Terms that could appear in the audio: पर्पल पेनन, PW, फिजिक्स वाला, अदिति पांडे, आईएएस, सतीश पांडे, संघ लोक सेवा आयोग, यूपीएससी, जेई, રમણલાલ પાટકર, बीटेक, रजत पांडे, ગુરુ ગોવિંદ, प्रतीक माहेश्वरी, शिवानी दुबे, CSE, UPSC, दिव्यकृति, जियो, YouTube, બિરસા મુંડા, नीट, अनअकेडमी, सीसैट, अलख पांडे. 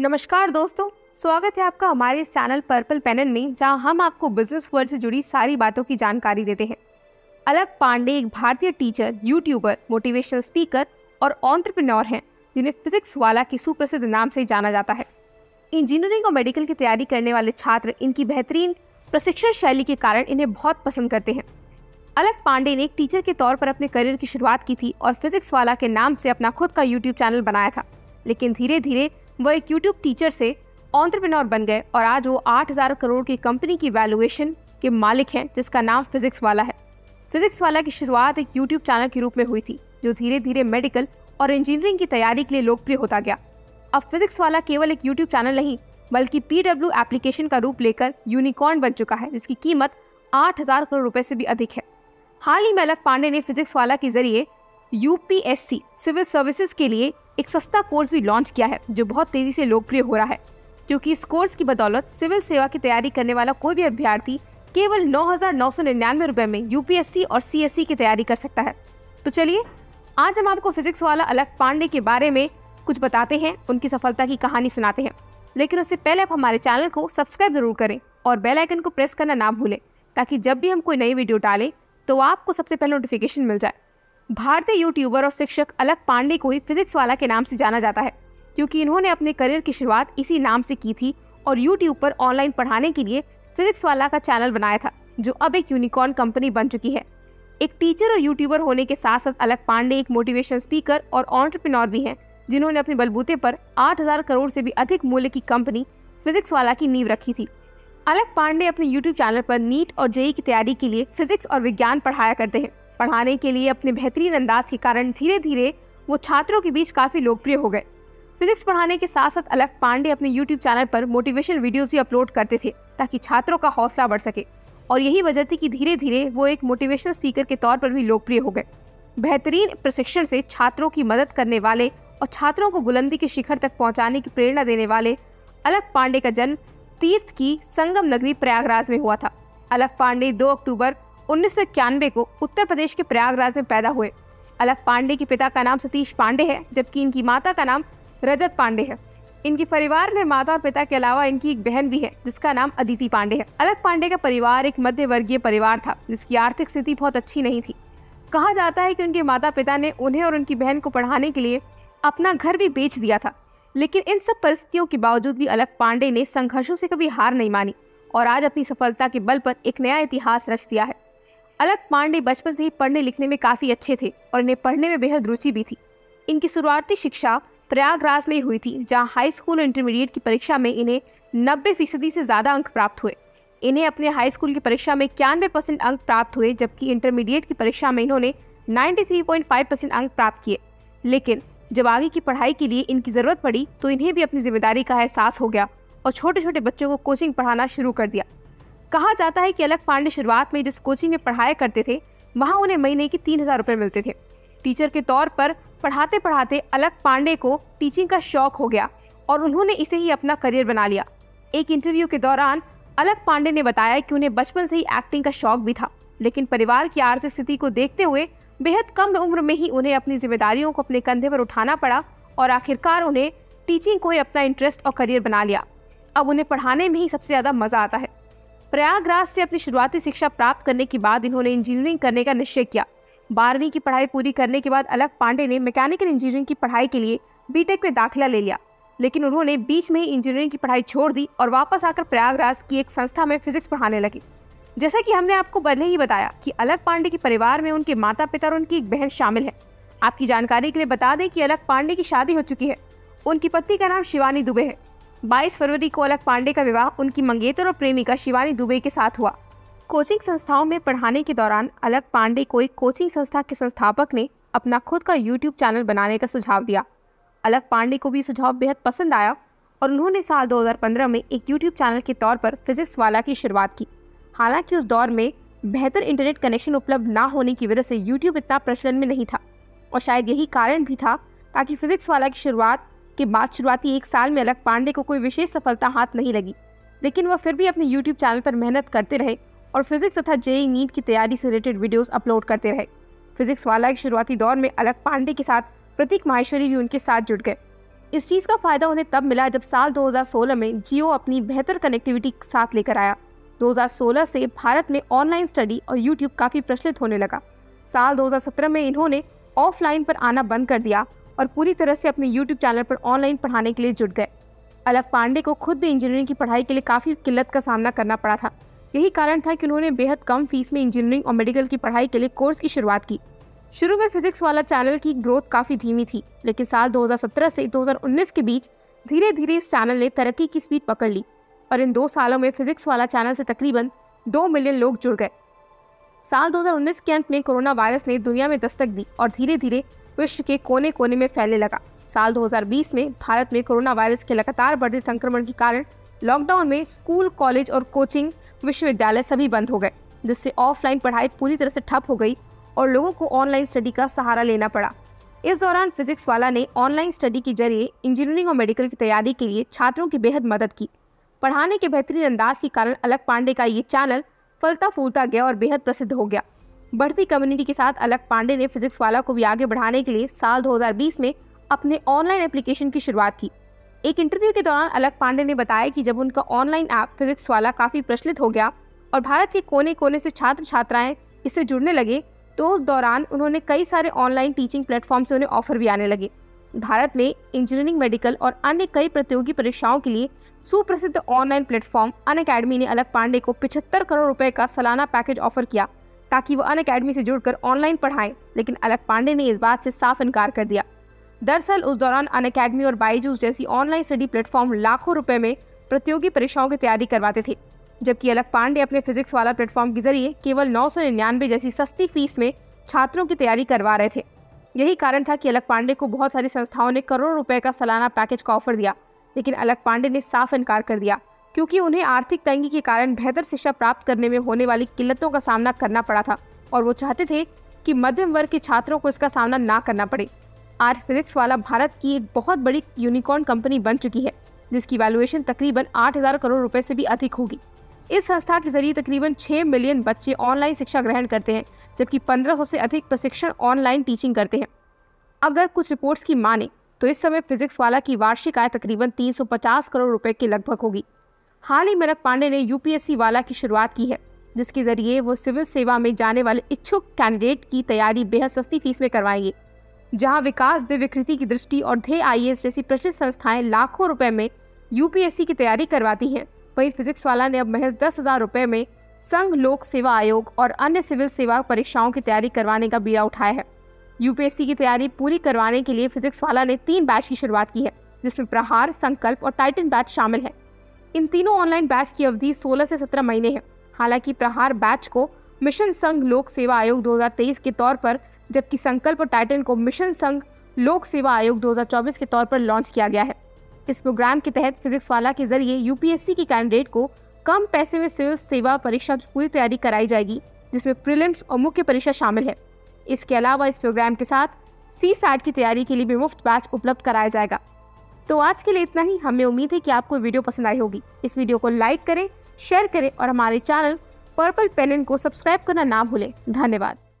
नमस्कार दोस्तों, स्वागत है आपका हमारे इस चैनल पर्पल पेनन में, जहां हम आपको बिजनेस वर्ल्ड से जुड़ी सारी बातों की जानकारी देते हैं। अलख पांडे एक भारतीय टीचर, यूट्यूबर, मोटिवेशनल स्पीकर और एंटरप्रेन्योर हैं, जिन्हें फिजिक्स वाला के सुप्रसिद्ध नाम से जाना जाता है। इंजीनियरिंग और मेडिकल की तैयारी करने वाले छात्र इनकी बेहतरीन प्रशिक्षण शैली के कारण इन्हें बहुत पसंद करते हैं। अलख पांडे ने एक टीचर के तौर पर अपने करियर की शुरुआत की थी और फिजिक्स वाला के नाम से अपना खुद का यूट्यूब चैनल बनाया था, लेकिन धीरे धीरे वह एक यूट्यूब टीचर से एंटरप्रेन्योर बन गए और आज वो 8000 करोड़ की कंपनी की वैल्यूएशन के मालिक हैं, जिसका नाम फिजिक्स वाला है। फिजिक्स वाला की शुरुआत एक यूट्यूब चैनल के रूप में हुई थी, जो धीरे धीरे मेडिकल और इंजीनियरिंग की तैयारी के लिए लोकप्रिय होता गया। अब फिजिक्स वाला केवल एक यूट्यूब चैनल नहीं बल्कि PW एप्लीकेशन का रूप लेकर यूनिकॉर्न बन चुका है, जिसकी कीमत 8000 करोड़ रुपए से भी अधिक है। हाल ही में अलख पांडे ने फिजिक्स वाला के जरिए UPSC सिविल सर्विसेज के लिए एक सस्ता कोर्स भी लॉन्च किया है, जो बहुत तेजी से लोकप्रिय हो रहा है, क्योंकि इस कोर्स की बदौलत सिविल सेवा की तैयारी करने वाला कोई भी अभ्यर्थी केवल 9,999 रुपए में UPSC और CSE की तैयारी कर सकता है। तो चलिए आज हम आपको फिजिक्स वाला अलख पांडे के बारे में कुछ बताते हैं, उनकी सफलता की कहानी सुनाते हैं, लेकिन उससे पहले आप हमारे चैनल को सब्सक्राइब जरूर करें और बेल आइकन को प्रेस करना ना भूलें, ताकि जब भी हम कोई नई वीडियो डालें तो आपको सबसे पहले नोटिफिकेशन मिल जाए। भारतीय यूट्यूबर और शिक्षक अलख पांडे को ही फिजिक्स वाला के नाम से जाना जाता है, क्योंकि इन्होंने अपने करियर की शुरुआत इसी नाम से की थी और यूट्यूब पर ऑनलाइन पढ़ाने के लिए फिजिक्स वाला का चैनल बनाया था, जो अब एक यूनिकॉर्न कंपनी बन चुकी है। एक टीचर और यूट्यूबर होने के साथ साथ अलख पांडे एक मोटिवेशनल स्पीकर और एंटरप्रेन्योर भी हैं, जिन्होंने अपने बलबूते पर 8000 करोड़ से भी अधिक मूल्य की कंपनी फिजिक्स वाला की नींव रखी थी। अलख पांडे अपने यूट्यूब चैनल पर नीट और जेई की तैयारी के लिए फिजिक्स और विज्ञान पढ़ाया करते हैं। पढ़ाने के लिए अपने बेहतरीन अंदाज के कारण धीरे धीरे वो छात्रों के बीच काफ़ी लोकप्रिय हो गए। फिजिक्स पढ़ाने के साथ साथ अलख पांडे अपने यूट्यूब चैनल पर मोटिवेशनल वीडियोस भी अपलोड करते थे, ताकि छात्रों का हौसला बढ़ सके, और यही वजह थी कि धीरे धीरे वो एक मोटिवेशनल स्पीकर के तौर पर भी लोकप्रिय हो गए। बेहतरीन प्रशिक्षण से छात्रों की मदद करने वाले और छात्रों को बुलंदी के शिखर तक पहुँचाने की प्रेरणा देने वाले अलख पांडे का जन्म तीर्थ की संगम नगरी प्रयागराज में हुआ था। अलख पांडे 2 अक्टूबर 1991 को उत्तर प्रदेश के प्रयागराज में पैदा हुए। अलख पांडे के पिता का नाम सतीश पांडे है, जबकि इनकी माता का नाम रजत पांडे है। इनके परिवार में माता और पिता के अलावा इनकी एक बहन भी है, जिसका नाम अदिति पांडे है। अलख पांडे का परिवार एक मध्यवर्गीय परिवार था, जिसकी आर्थिक स्थिति बहुत अच्छी नहीं थी। कहा जाता है कि उनके माता पिता ने उन्हें और उनकी बहन को पढ़ाने के लिए अपना घर भी बेच दिया था, लेकिन इन सब परिस्थितियों के बावजूद भी अलख पांडे ने संघर्षों से कभी हार नहीं मानी और आज अपनी सफलता के बल पर एक नया इतिहास रच दिया है। अलख पांडे बचपन से ही पढ़ने लिखने में काफ़ी अच्छे थे और इन्हें पढ़ने में बेहद रुचि भी थी। इनकी शुरुआती शिक्षा प्रयागराज में हुई थी, जहां हाई स्कूल और इंटरमीडिएट की परीक्षा में इन्हें 90% से ज़्यादा अंक प्राप्त हुए। इन्हें अपने हाई स्कूल की परीक्षा में 91% अंक प्राप्त हुए, जबकि इंटरमीडिएट की परीक्षा में इन्होंने 93.5% अंक प्राप्त किए। लेकिन जब आगे की पढ़ाई के लिए इनकी ज़रूरत पड़ी तो इन्हें भी अपनी जिम्मेदारी का एहसास हो गया और छोटे छोटे बच्चों को कोचिंग पढ़ाना शुरू कर दिया। कहा जाता है कि अलख पांडे शुरुआत में जिस कोचिंग में पढ़ाया करते थे वहां उन्हें महीने की 3000 रुपये मिलते थे। टीचर के तौर पर पढ़ाते पढ़ाते अलख पांडे को टीचिंग का शौक हो गया और उन्होंने इसे ही अपना करियर बना लिया। एक इंटरव्यू के दौरान अलख पांडे ने बताया कि उन्हें बचपन से ही एक्टिंग का शौक भी था, लेकिन परिवार की आर्थिक स्थिति को देखते हुए बेहद कम उम्र में ही उन्हें अपनी जिम्मेदारियों को अपने कंधे पर उठाना पड़ा और आखिरकार उन्हें टीचिंग को ही अपना इंटरेस्ट और करियर बना लिया। अब उन्हें पढ़ाने में ही सबसे ज़्यादा मज़ा आता है। प्रयागराज से अपनी शुरुआती शिक्षा प्राप्त करने के बाद इन्होंने इंजीनियरिंग करने का निश्चय किया। 12वीं की पढ़ाई पूरी करने के बाद अलख पांडे ने मैकेनिकल इंजीनियरिंग की पढ़ाई के लिए बीटेक में दाखिला ले लिया, लेकिन उन्होंने बीच में ही इंजीनियरिंग की पढ़ाई छोड़ दी और वापस आकर प्रयागराज की एक संस्था में फिजिक्स पढ़ाने लगे। जैसा कि हमने आपको पहले ही बताया कि अलख पांडे के परिवार में उनके माता पिता और उनकी एक बहन शामिल है। आपकी जानकारी के लिए बता दें कि अलख पांडे की शादी हो चुकी है। उनकी पत्नी का नाम शिवानी दुबे है। 22 फरवरी को अलख पांडे का विवाह उनकी मंगेतर और प्रेमिका शिवानी दुबे के साथ हुआ। कोचिंग संस्थाओं में पढ़ाने के दौरान अलख पांडे को एक कोचिंग संस्था के संस्थापक ने अपना खुद का यूट्यूब चैनल बनाने का सुझाव दिया। अलख पांडे को भी सुझाव बेहद पसंद आया और उन्होंने साल 2015 में एक यूट्यूब चैनल के तौर पर फिजिक्स वाला की शुरुआत की। हालांकि उस दौर में बेहतर इंटरनेट कनेक्शन उपलब्ध ना होने की वजह से यूट्यूब इतना प्रचलन में नहीं था, और शायद यही कारण भी था ताकि फिजिक्स वाला की शुरुआत के बाद शुरुआती एक साल में अलख पांडे को कोई विशेष सफलता हाथ नहीं लगी, लेकिन वह फिर भी अपने YouTube चैनल पर मेहनत करते रहे और फिजिक्स तथा जेई नीट की तैयारी से रिलेटेड वीडियोस अपलोड करते रहे। फिजिक्स वाला के शुरुआती दौर में अलख पांडे के साथ प्रतीक माहेश्वरी भी उनके साथ जुड़ गए। इस चीज़ का फ़ायदा उन्हें तब मिला जब साल 2016 में जियो अपनी बेहतर कनेक्टिविटी साथ लेकर आया। 2016 से भारत में ऑनलाइन स्टडी और यूट्यूब काफ़ी प्रचलित होने लगा। साल 2017 में इन्होंने ऑफलाइन पर आना बंद कर दिया और पूरी तरह से अपने यूट्यूब चैनल पर ऑनलाइन पढ़ाने के लिए जुट गए। अलख पांडे को खुद भी इंजीनियरिंग की पढ़ाई के लिए काफ़ी किल्लत का सामना करना पड़ा था। यही कारण था कि उन्होंने बेहद कम फीस में इंजीनियरिंग और मेडिकल की पढ़ाई के लिए कोर्स की शुरुआत की। शुरू में फिजिक्स वाला चैनल की ग्रोथ काफ़ी धीमी थी, लेकिन साल 2017 से 2019 के बीच धीरे धीरे इस चैनल ने तरक्की की स्पीड पकड़ ली और इन 2 सालों में फिजिक्स वाला चैनल से तकरीबन 2 मिलियन लोग जुड़ गए। साल 2019 के अंत में कोरोना वायरस ने दुनिया में दस्तक दी और धीरे धीरे विश्व के कोने कोने में फैलने लगा। साल 2020 में भारत में कोरोना वायरस के लगातार बढ़ते संक्रमण के कारण लॉकडाउन में स्कूल, कॉलेज और कोचिंग विश्वविद्यालय सभी बंद हो गए, जिससे ऑफलाइन पढ़ाई पूरी तरह से ठप हो गई और लोगों को ऑनलाइन स्टडी का सहारा लेना पड़ा। इस दौरान फिजिक्स वाला ने ऑनलाइन स्टडी के जरिए इंजीनियरिंग और मेडिकल की तैयारी के लिए छात्रों की बेहद मदद की। पढ़ाने के बेहतरीन अंदाज के कारण अलख पांडे का ये चैनल फलता फूलता गया और बेहद प्रसिद्ध हो गया। बढ़ती कम्युनिटी के साथ अलख पांडे ने फिजिक्स वाला को भी आगे बढ़ाने के लिए साल 2020 में अपने ऑनलाइन एप्लीकेशन की शुरुआत की। एक इंटरव्यू के दौरान अलख पांडे ने बताया कि जब उनका ऑनलाइन ऐप फिजिक्स वाला काफ़ी प्रचलित हो गया और भारत के कोने कोने से छात्र छात्राएँ इससे जुड़ने लगे, तो उस दौरान उन्होंने कई सारे ऑनलाइन टीचिंग प्लेटफॉर्म से उन्हें ऑफर भी आने लगे। भारत में इंजीनियरिंग, मेडिकल और अन्य कई प्रतियोगी परीक्षाओं के लिए सुप्रसिद्ध ऑनलाइन प्लेटफॉर्म अनअकेडमी ने अलख पांडे को 75 करोड़ रुपए का सालाना पैकेज ऑफर किया ताकि वह अनअकेडमी से जुड़कर ऑनलाइन पढ़ाएं, लेकिन अलख पांडे ने इस बात से साफ इनकार कर दिया। दरअसल उस दौरान अनअकेडमी और बाईजूस जैसी ऑनलाइन स्टडी प्लेटफॉर्म लाखों रुपये में प्रतियोगी परीक्षाओं की तैयारी करवाते थे, जबकि अलख पांडे अपने फिजिक्स वाला प्लेटफॉर्म के जरिए केवल 999 जैसी सस्ती फीस में छात्रों की तैयारी करवा रहे थे। यही कारण था कि अलख पांडे को बहुत सारी संस्थाओं ने करोड़ों रुपए का सालाना पैकेज का ऑफर दिया, लेकिन अलख पांडे ने साफ इनकार कर दिया क्योंकि उन्हें आर्थिक तंगी के कारण बेहतर शिक्षा प्राप्त करने में होने वाली किल्लतों का सामना करना पड़ा था और वो चाहते थे कि मध्यम वर्ग के छात्रों को इसका सामना ना करना पड़े। आज फिजिक्स वाला भारत की एक बहुत बड़ी यूनिकॉर्न कंपनी बन चुकी है, जिसकी वैल्यूएशन तकरीबन 8,000 करोड़ रुपये से भी अधिक होगी। इस संस्था के जरिए तकरीबन 6 मिलियन बच्चे ऑनलाइन शिक्षा ग्रहण करते हैं, जबकि 1500 से अधिक प्रशिक्षण ऑनलाइन टीचिंग करते हैं। अगर कुछ रिपोर्ट्स की माने तो इस समय फिजिक्स वाला की वार्षिक आय तकरीबन 350 करोड़ रुपए के लगभग होगी। हाल ही में अलख पांडे ने यूपीएससी वाला की शुरुआत की है, जिसके जरिए वो सिविल सेवा में जाने वाले इच्छुक कैंडिडेट की तैयारी बेहद सस्ती फीस में करवाएंगे। जहाँ विकास, दिव्यकृति की दृष्टि और ध्येय आईएएस जैसी प्रचलित संस्थाएँ लाखों रुपये में यूपीएससी की तैयारी करवाती हैं, वहीं फिजिक्स वाला ने अब महज 10,000 रुपये में संघ लोक सेवा आयोग और अन्य सिविल सेवा परीक्षाओं की तैयारी करवाने का बीड़ा उठाया है। यूपीएससी की तैयारी पूरी करवाने के लिए फिजिक्स वाला ने 3 बैच की शुरुआत की है, जिसमें प्रहार, संकल्प और टाइटन बैच शामिल है। इन तीनों ऑनलाइन बैच की अवधि 16 से 17 महीने है। हालांकि प्रहार बैच को मिशन संघ लोक सेवा आयोग 2023 के तौर पर, जबकि संकल्प और टाइटन को मिशन संघ लोक सेवा आयोग 2024 के तौर पर लॉन्च किया गया है। इस प्रोग्राम के तहत फिजिक्स वाला के जरिए यूपीएससी के कैंडिडेट को कम पैसे में सिविल सेवा परीक्षा की पूरी तैयारी कराई जाएगी, जिसमें प्रीलिम्स और मुख्य परीक्षा शामिल है। इसके अलावा इस प्रोग्राम के साथ सीसैट की तैयारी के लिए भी मुफ्त बैच उपलब्ध कराया जाएगा। तो आज के लिए इतना ही। हमें उम्मीद है कि आपको वीडियो पसंद आई होगी। इस वीडियो को लाइक करें, शेयर करें और हमारे चैनल पर्पल पेनन को सब्सक्राइब करना ना भूलें। धन्यवाद।